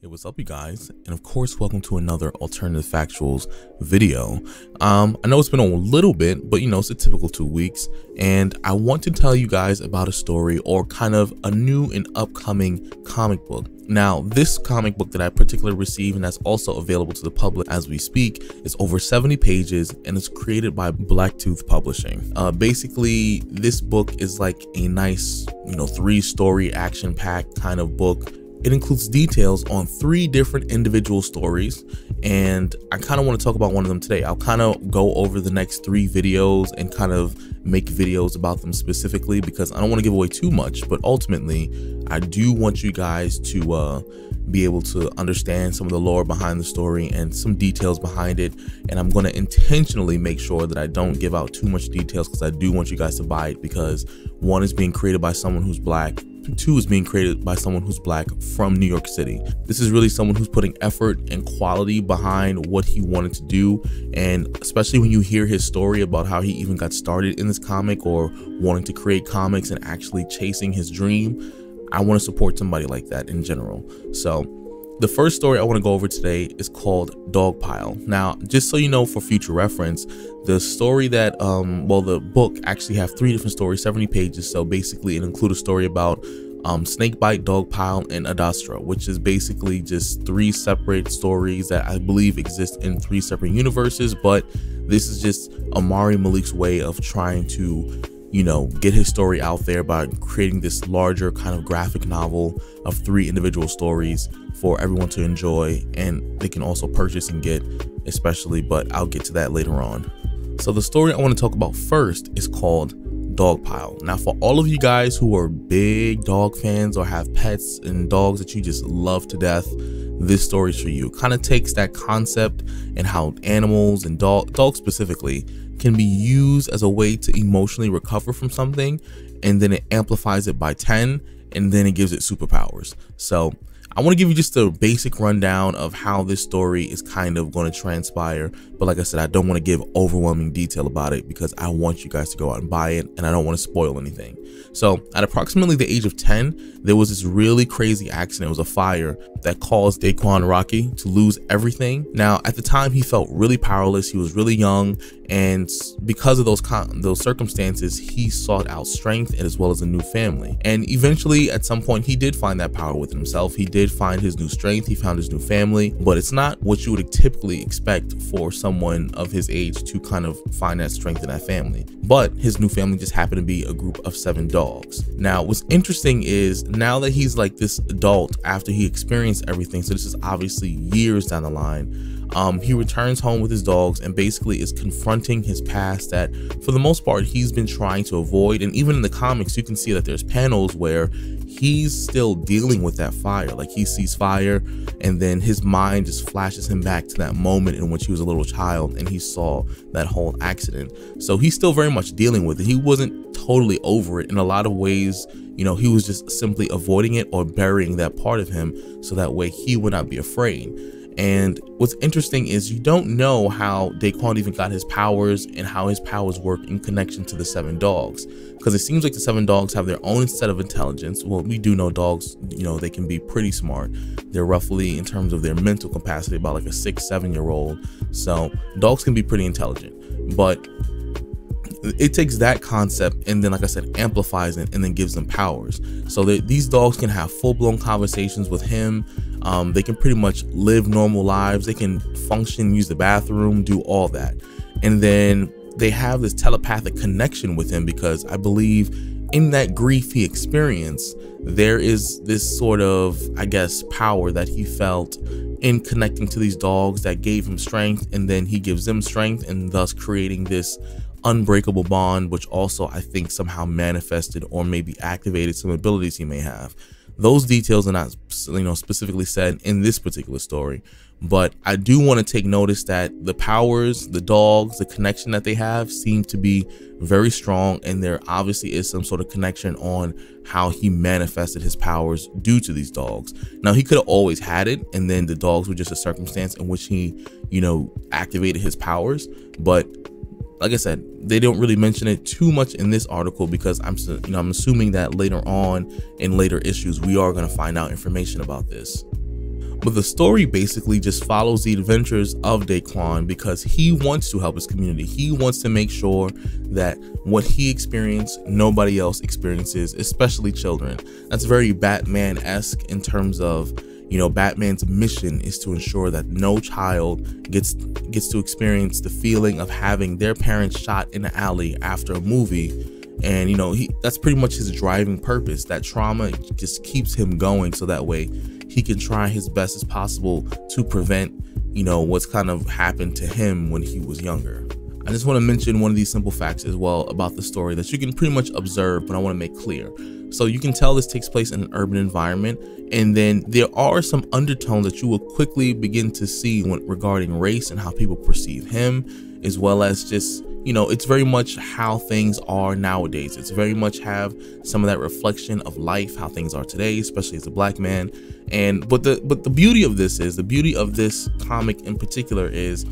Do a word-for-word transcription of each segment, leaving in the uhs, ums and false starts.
Hey, what's up you guys, and of course welcome to another Alternative Factuals video. um I know it's been a little bit, but you know, it's a typical two weeks, and I want to tell you guys about a story, or kind of a new and upcoming comic book. Now, this comic book that I particularly received, and that's also available to the public as we speak, is over seventy pages, and it's created by Blacktooth Publishing. Uh basically, this book is like a nice, you know, three story action packed kind of book. It includes details on three different individual stories, and I kind of want to talk about one of them today. I'll kind of go over the next three videos and kind of make videos about them specifically, because I don't want to give away too much, but ultimately I do want you guys to uh, be able to understand some of the lore behind the story and some details behind it. And I'm going to intentionally make sure that I don't give out too much details, because I do want you guys to buy it, because one is being created by someone who's black, two is being created by someone who's black from New York City. This is really someone who's putting effort and quality behind what he wanted to do, and especially when you hear his story about how he even got started in this comic, or wanting to create comics and actually chasing his dream. I want to support somebody like that in general. So the first story I want to go over today is called Dogpile. Now, just so you know, for future reference, the story that, um, well, the book actually have three different stories, seventy pages. So basically it includes a story about um, Snake Bite, Dogpile, and Adastra, which is basically just three separate stories that I believe exist in three separate universes. But this is just Amari Malik's way of trying to, you know, get his story out there by creating this larger kind of graphic novel of three individual stories for everyone to enjoy, and they can also purchase and get especially, but I'll get to that later on. So the story I want to talk about first is called Dogpile. Now, for all of you guys who are big dog fans or have pets and dogs that you just love to death, this story is for you. It kind of takes that concept and how animals and dog, dogs specifically can be used as a way to emotionally recover from something, and then it amplifies it by ten, and then it gives it superpowers. So I want to give you just a basic rundown of how this story is kind of going to transpire, but like I said, I don't want to give overwhelming detail about it, because I want you guys to go out and buy it, and I don't want to spoil anything. So at approximately the age of ten, there was this really crazy accident. It was a fire that caused Daquan Rocky to lose everything. Now, at the time, he felt really powerless. He was really young, and because of those con those circumstances, he sought out strength as well as a new family. And eventually, at some point, he did find that power within himself. He did find his new strength, he found his new family, but it's not what you would typically expect for someone of his age to kind of find that strength in that family. But his new family just happened to be a group of seven dogs. Now, what's interesting is, now that he's like this adult, after he experienced everything, so this is obviously years down the line, Um, he returns home with his dogs and basically is confronting his past that, for the most part, he's been trying to avoid. And even in the comics, you can see that there's panels where he's still dealing with that fire. Like, he sees fire, and then his mind just flashes him back to that moment in which he was a little child and he saw that whole accident. So he's still very much dealing with it. He wasn't totally over it in a lot of ways. You know, he was just simply avoiding it or burying that part of him so that way he would not be afraid. And what's interesting is, you don't know how Daquan even got his powers and how his powers work in connection to the seven dogs, because it seems like the seven dogs have their own set of intelligence. Well, we do know dogs, you know, they can be pretty smart. They're roughly, in terms of their mental capacity, about like a six, seven year old. So dogs can be pretty intelligent, but it takes that concept and then, like I said, amplifies it and then gives them powers. So that these dogs can have full-blown conversations with him. Um, they can pretty much live normal lives. They can function, use the bathroom, do all that. And then they have this telepathic connection with him, because I believe in that grief he experienced, there is this sort of, I guess, power that he felt in connecting to these dogs that gave him strength, and then he gives them strength, and thus creating this unbreakable bond, which also I think somehow manifested or maybe activated some abilities he may have. Those details are not, you know, specifically said in this particular story, but I do want to take notice that the powers, the dogs, the connection that they have seem to be very strong, and there obviously is some sort of connection on how he manifested his powers due to these dogs. Now, he could have always had it, and then the dogs were just a circumstance in which he, you know, activated his powers, but like I said, they don't really mention it too much in this article, because I'm, you know, I'm assuming that later on in later issues, we are going to find out information about this. But the story basically just follows the adventures of Daquan, because he wants to help his community. He wants to make sure that what he experienced, nobody else experiences, especially children. That's very Batman-esque in terms of, you know, Batman's mission is to ensure that no child gets gets to experience the feeling of having their parents shot in the alley after a movie. And, you know, he that's pretty much his driving purpose. That trauma just keeps him going, so that way he can try his best as possible to prevent, you know, what's kind of happened to him when he was younger. I just want to mention one of these simple facts as well about the story that you can pretty much observe, but I want to make clear. So you can tell this takes place in an urban environment, and then there are some undertones that you will quickly begin to see when regarding race and how people perceive him, as well as just, you know, it's very much how things are nowadays. It's very much have some of that reflection of life, how things are today, especially as a black man. And but the but the beauty of this is the beauty of this comic in particular is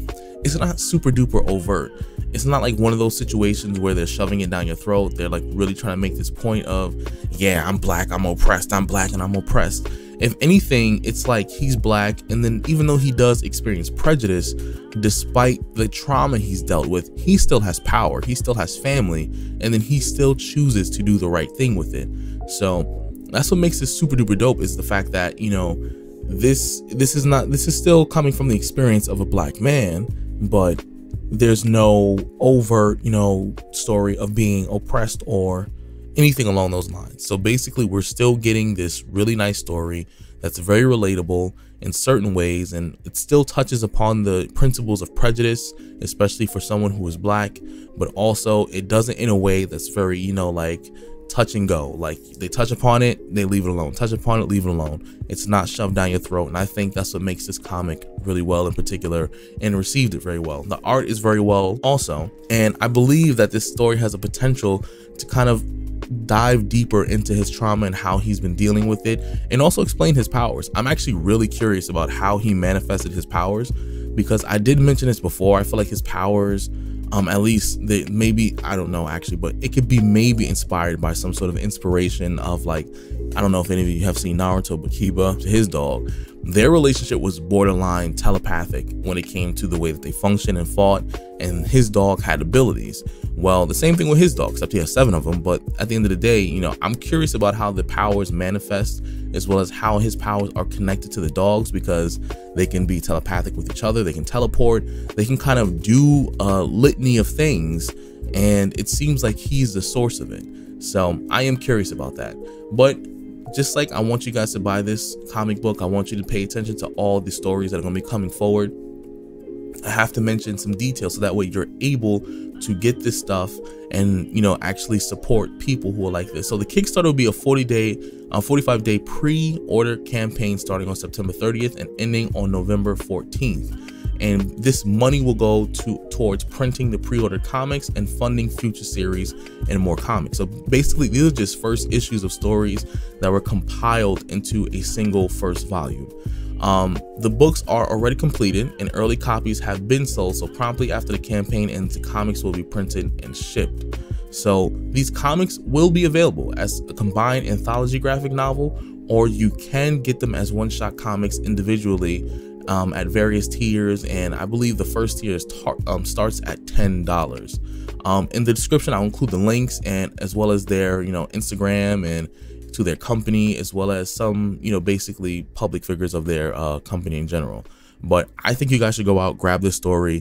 it's not super duper overt. It's not like one of those situations where they're shoving it down your throat. They're like really trying to make this point of, yeah, I'm black, I'm oppressed, I'm black and I'm oppressed. If anything, it's like he's black, and then even though he does experience prejudice, despite the trauma he's dealt with, he still has power, he still has family, and then he still chooses to do the right thing with it. So that's what makes this super duper dope, is the fact that, you know, this this is not this is still coming from the experience of a black man, but there's no overt, you know, story of being oppressed or anything along those lines. So basically we're still getting this really nice story that's very relatable in certain ways, and it still touches upon the principles of prejudice, especially for someone who is black, but also it doesn't in a way that's very, you know, like touch and go. Like they touch upon it, they leave it alone, touch upon it, leave it alone. It's not shoved down your throat, and I think that's what makes this comic really well in particular, and received it very well. The art is very well also, and I believe that this story has a potential to kind of dive deeper into his trauma and how he's been dealing with it, and also explain his powers. I'm actually really curious about how he manifested his powers, because I did mention this before. I feel like his powers, um at least they maybe, I don't know actually, but it could be maybe inspired by some sort of inspiration of, like, I don't know if any of you have seen Naruto, but Kiba, his dog, their relationship was borderline telepathic when it came to the way that they functioned and fought, and his dog had abilities. Well, the same thing with his dog, except he has seven of them. But at the end of the day, you know, I'm curious about how the powers manifest, as well as how his powers are connected to the dogs, because they can be telepathic with each other, they can teleport, they can kind of do a litany of things, and it seems like he's the source of it. So I am curious about that. But just like I want you guys to buy this comic book, I want you to pay attention to all the stories that are going to be coming forward. I have to mention some details so that way you're able to get this stuff and, you know, actually support people who are like this. So the Kickstarter will be a forty-day, uh, forty-five-day pre-order campaign starting on September thirtieth and ending on November fourteenth. And this money will go to towards printing the pre-ordered comics and funding future series and more comics. So basically these are just first issues of stories that were compiled into a single first volume. Um, the books are already completed and early copies have been sold, so promptly after the campaign ends, the comics will be printed and shipped. So these comics will be available as a combined anthology graphic novel, or you can get them as one-shot comics individually, Um, at various tiers, and I believe the first tier is um, starts at ten dollars. Um, in the description I'll include the links, and as well as their, you know, Instagram and to their company, as well as some, you know, basically public figures of their uh, company in general. But I think you guys should go out, grab this story.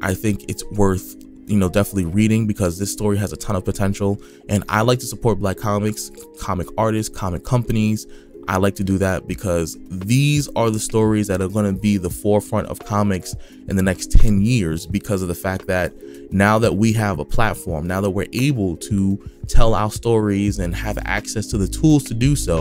I think it's worth, you know, definitely reading, because this story has a ton of potential, and I like to support black comics, comic artists, comic companies. I like to do that because these are the stories that are going to be the forefront of comics in the next ten years, because of the fact that now that we have a platform, now that we're able to tell our stories and have access to the tools to do so,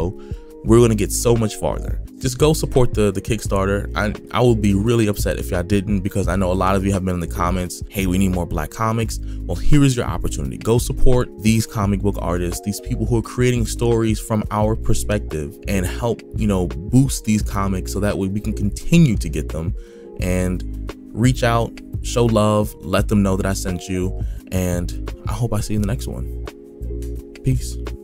we're going to get so much farther. Just go support the, the Kickstarter. I, I would be really upset if y'all didn't, because I know a lot of you have been in the comments, hey, we need more black comics. Well, here is your opportunity. Go support these comic book artists, these people who are creating stories from our perspective, and help, you know, boost these comics so that way we can continue to get them. And reach out, show love, let them know that I sent you. And I hope I see you in the next one. Peace.